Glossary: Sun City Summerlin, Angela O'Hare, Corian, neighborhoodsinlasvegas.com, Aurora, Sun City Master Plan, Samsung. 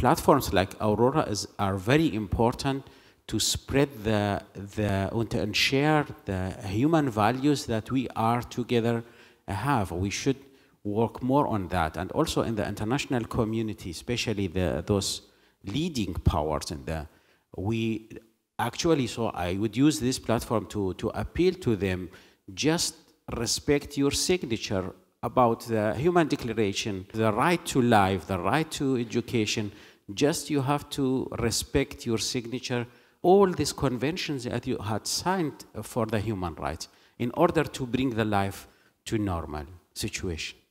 platforms like Aurora are very important to spread and share the human values that we are together have. We should work more on that, and also in the international community, especially those leading powers in there. We actually, so I would use this platform to appeal to them, just respect your signature about the Human Declaration, the right to life, the right to education. Just you have to respect your signature, all these conventions that you had signed for the human rights in order to bring the life to normal situation.